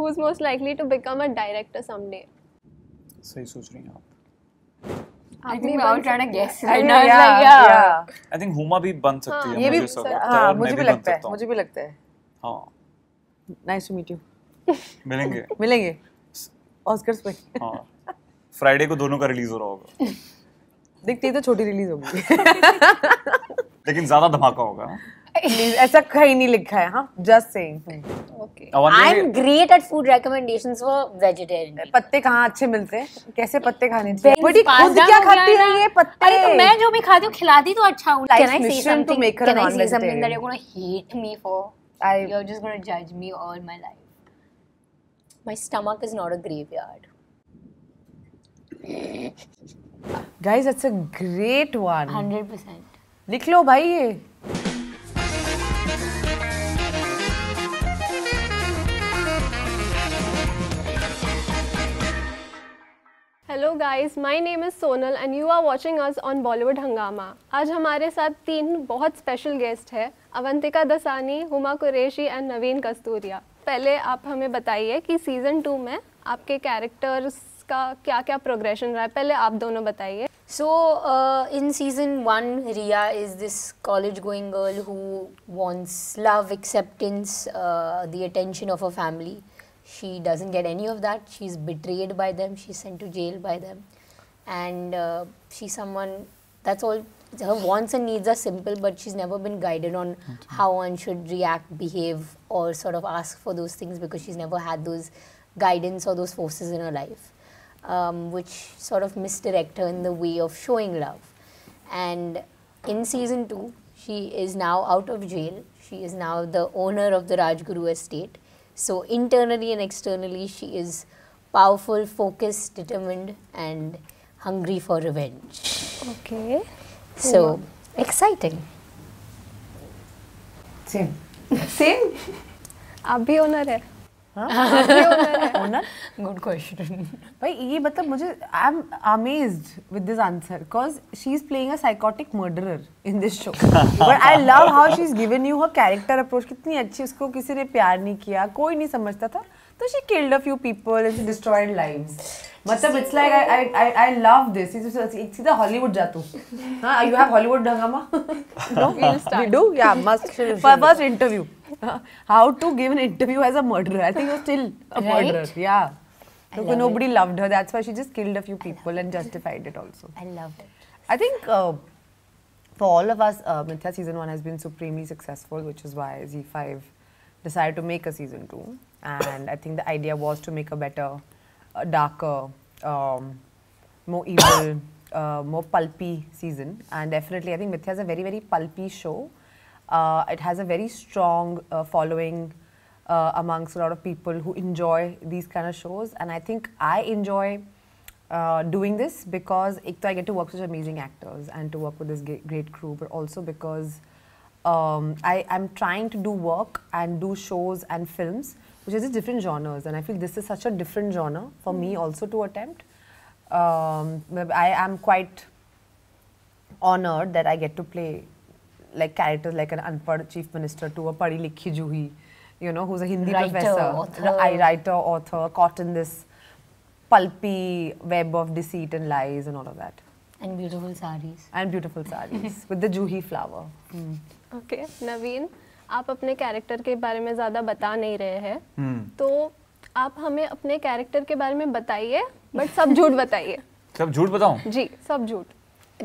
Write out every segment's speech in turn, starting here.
who's most likely to become a director someday? सही सोच रही हैं आप. I think we are all trying to guess. I know, yeah. I think Huma भी बन सकती है. ये भी हाँ मुझे भी लगता है. मुझे भी लगता है. हाँ. Nice to meet you. मिलेंगे. मिलेंगे. Oscars पे. हाँ. Friday को दोनों का release हो रहा होगा. दिखती है तो छोटी release होगी. लेकिन ज़्यादा धमाका होगा. ऐसा कहीं नहीं लिखा है. हाँ, just saying. Okay. I'm great at food recommendations for vegetarian. पत्ते कहाँ अच्छे मिलते हैं? कैसे पत्ते खाने चाहिए? बड़ी खुद क्या खाती है ये पत्ते? अरे तो मैं जो भी खाती हूँ खिलाती तो अच्छा हूँ. Can I say something? Can I say something that you're gonna hate me for? You're just gonna judge me all my life. My stomach is not a graveyard. Guys, that's a great one. 100%. लिख लो भाई ये. Hello guys, my name is Sonal and you are watching us on Bollywood Hungama. आज हमारे साथ तीन बहुत special guest हैं, Avantika Dassani, Huma Qureshi and नवीन कस्तूरिया. पहले आप हमें बताइए कि season 2 में आपके characters का क्या-क्या progression रहा है. पहले आप दोनों बताइए. So in season 1, Riya is this college-going girl who wants love, acceptance, the attention of her family. She doesn't get any of that. She's betrayed by them. She's sent to jail by them. And she's someone, that's all, her wants and needs are simple, but she's never been guided on how one should react, behave, or sort of ask for those things because she's never had those guidance or those forces in her life, which sort of misdirect her in the way of showing love. And in season 2, she is now out of jail. She is now the owner of the Rajguru estate. So internally and externally, she is powerful, focused, determined, and hungry for revenge. Okay. So exciting. Same. Same. आप भी owner है. हाँ. आप भी owner है. Owner? Good question. भाई ये मतलब मुझे I'm amazed with this answer because she's playing a psychotic murderer in this show. But I love how she's given you her character approach. कितनी अच्छी. उसको किसी ने प्यार नहीं किया, कोई नहीं समझता था, तो she killed a few people and she destroyed lives. मतलब it's like I love this. It's सीधा Hollywood जातू. हाँ, you have Hollywood Hungama? No, we do. Yeah, must. First interview. How to give an interview as a murderer? I think you're still a murderer. Yeah. Because nobody loved her. That's why she just killed a few people and justified it also. I loved it. I think for all of us, Mithya season 1 has been supremely successful, which is why Zee 5 decided to make a season 2. And I think the idea was to make a better, darker, more evil, more pulpy season. And definitely, I think Mithya is a very, very pulpy show. It has a very strong following amongst a lot of people who enjoy these kind of shows, and I think I enjoy doing this because I get to work with such amazing actors and to work with this great crew, but also because I'm trying to do work and do shows and films which is different genres, and I feel this is such a different genre for me also to attempt. I am quite honored that I get to play like characters like an unpadh chief minister to a padhi likhi juhi, you know, who's a Hindi professor, writer, author, caught in this pulpy web of deceit and lies and all of that. And beautiful sarees. And beautiful sarees with the juhi flower. Okay, Naveen, आप अपने character के बारे में ज़्यादा बता नहीं रहे हैं, तो आप हमें अपने character के बारे में बताइए, but सब झूठ बताइए. सब झूठ बताऊँ? जी, सब झूठ.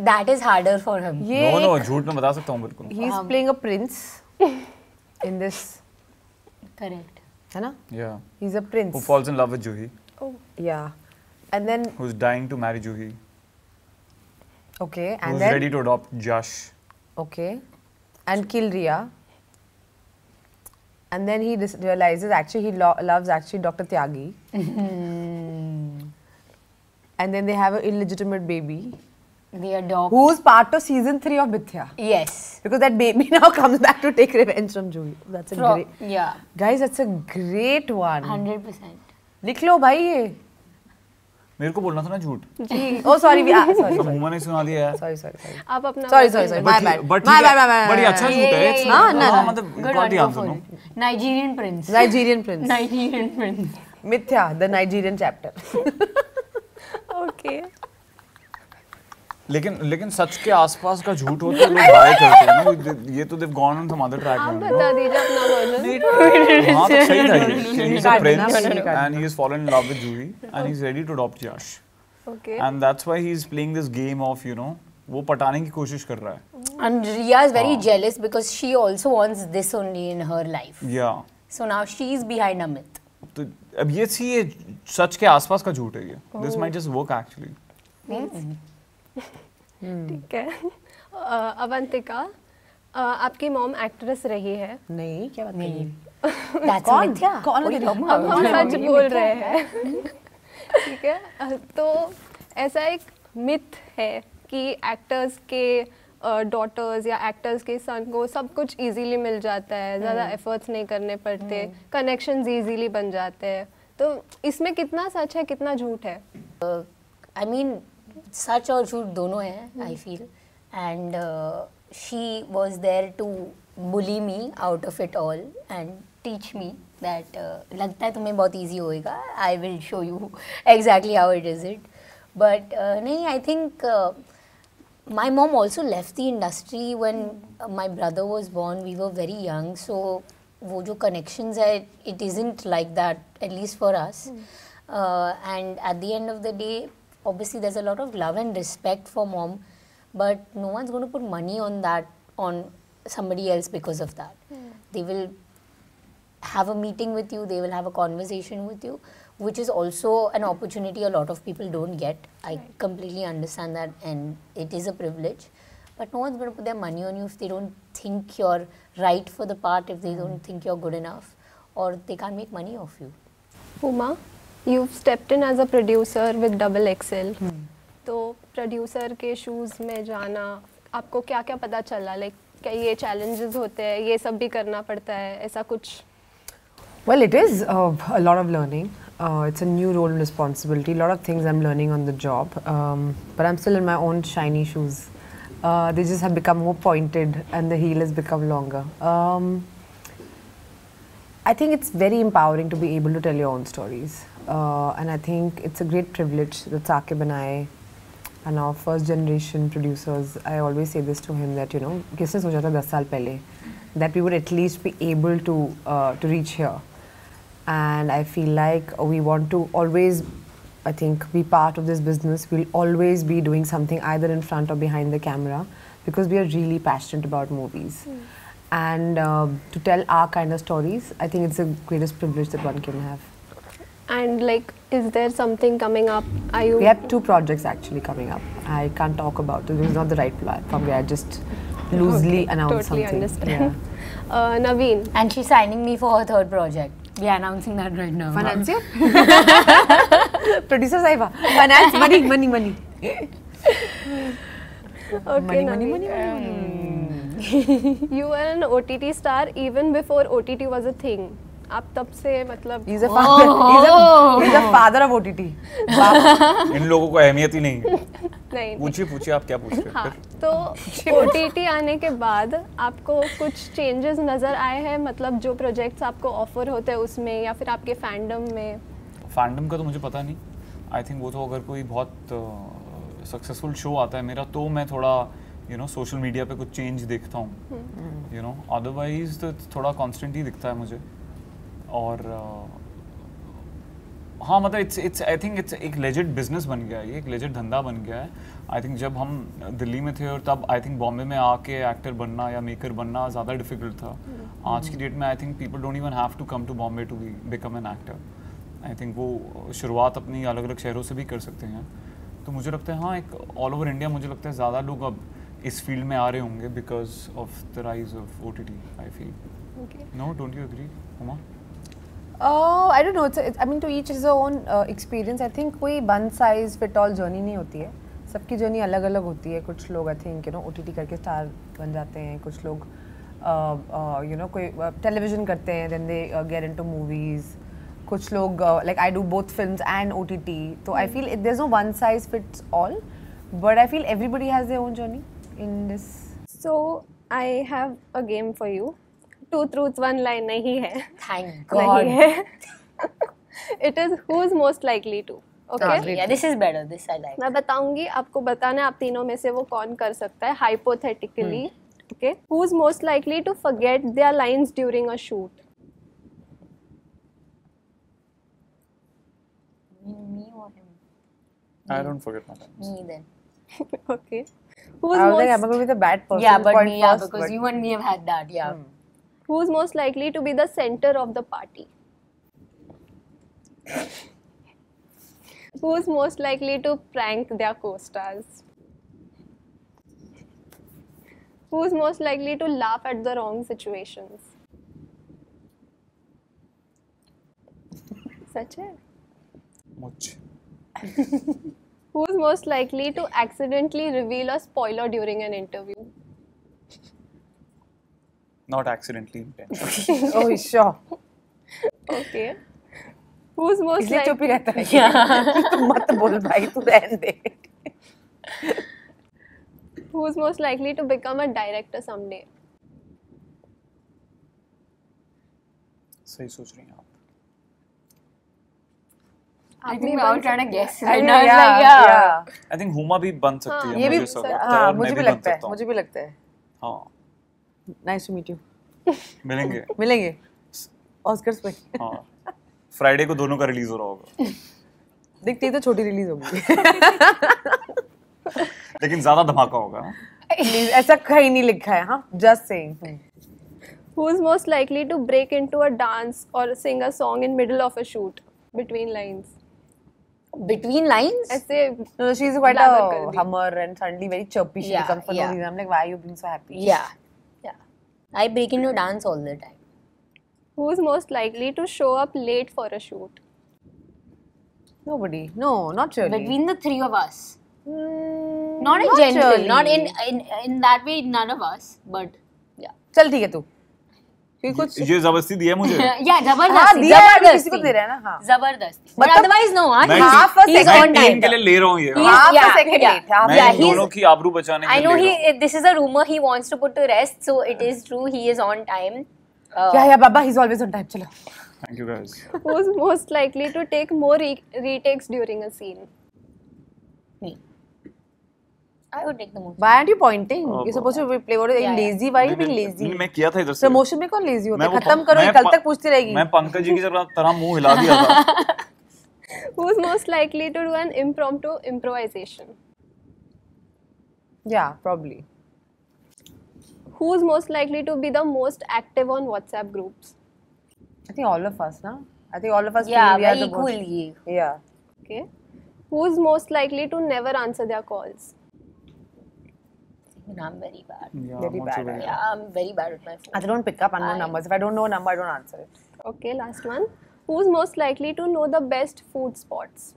That is harder for him. No, झूठ मैं बता सकता हूँ बिल्कुल. He is playing a prince in this. Correct. है ना? Yeah. He's a prince. Who falls in love with Juhi. Oh. Yeah. And then. Who's dying to marry Juhi. Okay. And then. Who's ready to adopt Jash. Okay. And kill Riya. And then he realizes actually he loves actually Dr. Tyagi. And then they have an illegitimate baby. They adopt. Who's part of season 3 of Mithya? Yes. Because that baby now comes back to take revenge from Juhi. That's a great. Yeah. Guys, that's a great one. 100%. लिख लो भाई ये. मेरे को बोलना था ना झूठ जी। ओ सॉरी भी हुमा ने सुना दिया है। सॉरी सॉरी सॉरी आप अपना सॉरी सॉरी माय बैड। बड़ी अच्छा झूठ है हां ना मतलब got the answer. Nigerian prince मिथ्या द नाइजीरियन चैप्टर। ओके लेकिन सच के आसपास का झूठ हो तो लोग बाय करते हैं ना। ये तो they've gone on some other track. आप बता दीजिए अपना वर्जन। हां तो सही था। He is a prince and he is fallen in love with Juhi and he is ready to adopt Yash. Okay and that's why he is playing this game of you know वो पटाने की कोशिश कर रहा है। And Riya is very jealous because she also wants this only in her life. Yeah so now she is behind Amit. तो अब ये सी ये सच के आसपास का झूठ है। ये this might just work actually. ठीक है। अवंतिका आपकी मॉम एक्ट्रेस रही है? नहीं। क्या बात नहीं। कौन सच बोल रहे हैं? ठीक है। तो ऐसा एक मिथ है कि एक्टर्स के डॉटर्स या एक्टर्स के सन को सब कुछ इजीली मिल जाता है, ज़्यादा एफर्ट्स नहीं करने पड़ते, कनेक्शंस इजीली बन जाते हैं। तो इसमें कितना सच है कितना झूठ है? आई मीन सच और झूठ दोनों हैं I feel. And she was there to bully me out of it all and teach me that लगता है तुम्हें बहुत ईजी होएगा, I will show you exactly how it is it. But नहीं, I think my mom also left the industry when my brother was born. We were very young so वो जो connections है it isn't like that at least for us. And at the end of the day obviously there's a lot of love and respect for mom, but no one's going to put money on that on somebody else because of that. They will have a meeting with you, they will have a conversation with you, which is also an opportunity a lot of people don't get. I completely understand that and it is a privilege, but no one's going to put their money on you if they don't think you're right for the part, if they don't think you're good enough, or they can't make money off you. Huma, you've stepped in as a producer with double XL. तो producer के shoes में जाना आपको क्या क्या पता चला? Like क्या ये challenges होते हैं, ये सब भी करना पड़ता है, ऐसा कुछ? Well, it is a lot of learning. It's a new role and responsibility. A lot of things I'm learning on the job, but I'm still in my own shiny shoes. They just have become more pointed and the heel has become longer. I think it's very empowering to be able to tell your own stories. And I think it's a great privilege that Saakib and I are now first-generation producers. I always say this to him that, you know, kisne socha tha 10 saal pehle that we would at least be able to reach here. And I feel like we want to always, I think, be part of this business. We'll always be doing something either in front or behind the camera because we are really passionate about movies. And to tell our kind of stories, I think it's the greatest privilege that one can have. And like, is there something coming up? Are you? We have two projects actually coming up. I can't talk about it. It's not the right platform. I just loosely announce something. Totally understand. Yeah. Naveen, and she's signing me for her third project. We are announcing that right now. Financier, producer Saiba, finance, money. Okay, money. You were an OTT star even before OTT was a thing. आप तब से मतलब he's a father of OTT. इन लोगों को अहमियत ही नहीं है। नहीं। पूछिए आप क्या पूछ रहे हैं? हाँ, तो OTT आने के बाद आपको कुछ changes नजर आए हैं, मतलब जो projects आपको offer होते हैं उसमें या फिर आपके fandom में? Fandom का तो मुझे पता नहीं। I think वो तो अगर कोई बहुत successful show आता है मेरा तो मैं थोड़ा you know social media पे कुछ change देखता हूँ। You know otherwise तो थोड़ा constant ही दिखता है मुझे। और हाँ मतलब इट्स आई थिंक इट्स एक लेजिट बिजनेस बन गया है, ये एक लेजिट धंधा बन गया है। आई थिंक जब हम दिल्ली में थे और तब आई थिंक बॉम्बे में आके एक्टर बनना या मेकर बनना ज़्यादा डिफिकल्ट था। आज की डेट में I think people don't even have to come to Bombay to become an actor. I think वो शुरुआत अपनी अलग अलग शहरों से भी कर सकते हैं। तो मुझे लगता है हाँ एक ऑल ओवर इंडिया मुझे लगता है ज़्यादा लोग अब इस फील्ड में आ रहे होंगे because of the rise of OTT I feel. No don't you agree Huma? I don't know. I mean, to each his own experience. I think कोई one size fit all journey नहीं होती है. सबकी journey अलग अलग होती है. कुछ लोग I think you know OTT करके star बन जाते हैं. कुछ लोग you know कोई television करते हैं, then they get into movies. कुछ लोग like I do both films and OTT, so I feel there's no one size fits all, but I feel everybody has their own journey in this. So I have a game for you. Two truths, one lie नहीं है. Thank God. नहीं है. It is who's most likely to. Okay. Yeah, this is better. This I like. मैं बताऊँगी आपको बताना आप तीनों में से वो कौन कर सकता है hypothetically. Okay. Who's most likely to forget their lines during a shoot? Me or him? I don't forget my lines. Me then. Okay. Who's I was like, I'm going to be the bad person. Yeah, but me, yeah, because you and me have had that, yeah. Who's most likely to be the center of the party? Who's most likely to prank their co-stars? Who's most likely to laugh at the wrong situations? Such a much. Who's most likely to accidentally reveal a spoiler during an interview? Not accidentally, intentionally. Oh, sure. Okay. Who's most likely? चुप ही रहता है. Yeah. तू मत बोल भाई, तू रहने दे. Who's most likely to become a director someday? सही सोच रही हैं आप. I think we all trying to guess. I know, yeah, yeah. I think Huma भी बन सकती है. ये भी हाँ मुझे भी लगता है. मुझे भी लगता है. हाँ. Nice to meet you. मिलेंगे. मिलेंगे. Oscars पे. हाँ. Friday को दोनों का release हो रहा होगा. देखते ही तो छोटी release होगी. लेकिन ज़्यादा धमाका होगा. ऐसा कहीं नहीं लिखा है हाँ. Just saying. Who's most likely to break into a dance or sing a song in middle of a shoot between lines? Between lines? ऐसे. No, she's quite a hummer and suddenly very chirpy. She becomes for no reason. I'm like, why are you being so happy? Yeah. I break into dance all the time. Who's most likely to show up late for a shoot? Nobody. No, not really. Between the three of us. Not in general. Surely. Not in that way, none of us. But yeah. चल ठीक है तू. ये जबरदस्ती दिया मुझे. Yeah, जबरदस्ती. जबरदस्ती. किसी को दे रहा है ना हाँ. जबरदस्ती. But otherwise no. Half a second late. के लिए ले रहा हूँ ये. Half a second late. मैं दोनों की आबरू बचाने के लिए. I know he. This is a rumor he wants to put to rest. So it is true. He is on time. Yeah, Baba. He's always on time. चलो. Thank you guys. Who's most likely to take more retakes during a scene? Me. I would take the most. Why aren't you pointing? You're supposed to play what? Yeah, lazy. Why you being lazy? मैं किया था इधर से. Promotion में कौन lazy होता है? खत्म करो कल तक पूछती रहेगी. मैं पंकज जी की तरह मुंह हिला दिया था. Who's most likely to do an impromptu improvisation? Yeah, probably. Who's most likely to be the most active on WhatsApp groups? I think all of us, na? I think all of us. Yeah, we are equally. Yeah. Okay. Who's most likely to never answer their calls? I'm very bad. Yeah, very bad. Yeah, I'm very bad with my phone. I don't pick up unknown numbers. If I don't know a number, I don't answer it. Okay, last one. Who's most likely to know the best food spots?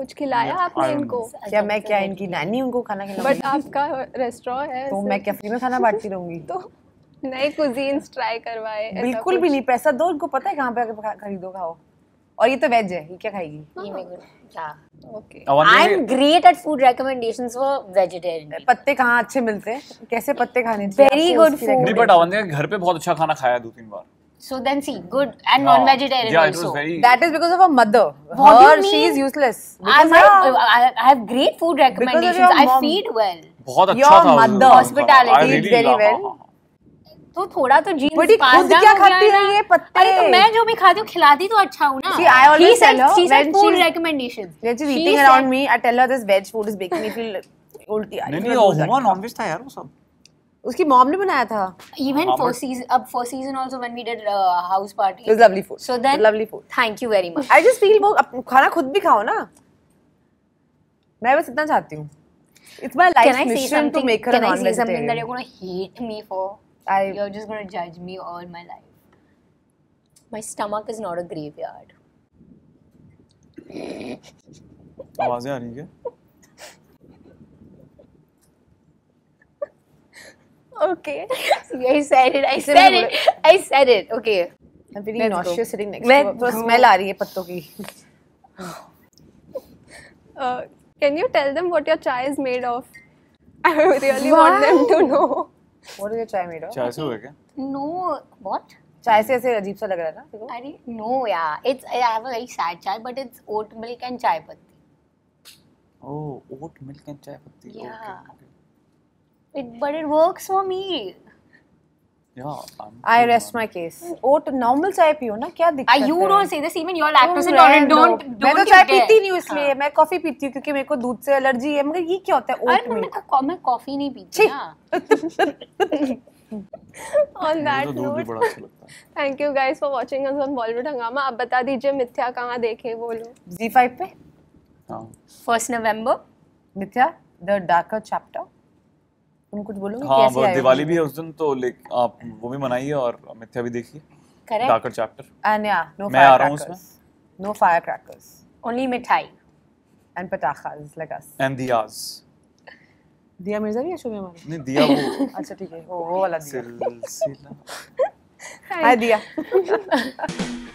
कुछ खिलाया आपने इनको? क्या मैं क्या इनकी नानी उनको खाना खिलाऊंगी? But आपका रेस्टोरेंट है. तो मैं क्या फ्री में खाना बांटती रहूँगी? तो नए cuisines try करवाए. बिल्कुल भी नहीं. पैसा दो उनको पता है कहाँ पे आके खरीदो खाओ. और ये तो वेज है. ये क्या खाएगी? ये मैं क्या? Okay. I'm great at food recommendations for vegetarian. पत्ते कहाँ अच्छे मिलते हैं? कैसे पत्ते खाने चाहिए? Very good food. नहीं but अवंतिका घर पे बहुत अच्छा खाना खाया 2-3 बार. So then see, good and non-vegetarian also. That is because of her mother. What do you mean? She is useless. I have great food recommendations. I feed well. बहुत अच्छा था. Your mother hospitality is very well. तो थोड़ा तो genes pass जाना क्या खाती है ये पत्ते. अरे तो मैं जो भी खाती हूँ खिलाती तो अच्छा हूँ ना. See, I always tell her when food recommendations. When she's eating around me, I tell her this veg food is making me feel guilty. नहीं वो हुआ non-veg था यार वो सब. उसकी मॉम ने बनाया था. Even for season also when we did house party. It was lovely food. So then lovely food. Thank you very much. I just feel वो खाना खुद भी खाओ ना. मैं बस इतना चाहती हूँ. It's my life's mission to make her a non-vegetarian. Can I say something that you're gonna hate me for? You're just going to judge me all my life. My stomach is not a graveyard. आवाज़ें आ रही हैं क्या? Okay. I said it. Okay. I'm feeling nauseous sitting next to her. There's a smell coming from the leaves. Can you tell them what your chai is made of? I really want them to know. What is your chai made of? Chai se hoga? No. What? Chai se aise ajeeb sa lag raha tha. No, yeah. I have a very sad chai, but it's oat milk and chai patti. Oh, oat milk and chai patti. Yeah. But it works for me. Yeah, I rest my case. Oat normal chai piyo na, kya dikkat hai? You don't say this, even you're lactose intolerant. Don't. मैं तो चाय पीती नहीं हूँ इसलिए, मैं coffee पीती हूँ क्योंकि मेरे को दूध से एलर्जी है। मगर ये क्या होता है ओट में? अरे मैं कॉफी नहीं पीती ना. On that note, thank you guys for watching us on Bollywood Hungama. अब बता दीजिए मिथ्या कहाँ देखे वो लोग? Zee 5 पे. 1st November. मिथ्या, the darker chapter. तुम कुछ बोलोगे कैसे आएगा? हाँ, दिवाली भी है उस दिन तो लेक आप वो भी मनाइए और मिथ्या भी देखिए। Correct. Darker chapter. And yeah, no firecrackers. मैं आ रहा हूँ उसमें। No firecrackers. Only मिठाई। And पटाखास like us. And diyas. दिया मिर्ज़ा भी है शो में हमारे। नहीं दिया वो। अच्छा ठीक है, वो वाला दिया। सिलसिला। हाय दिया।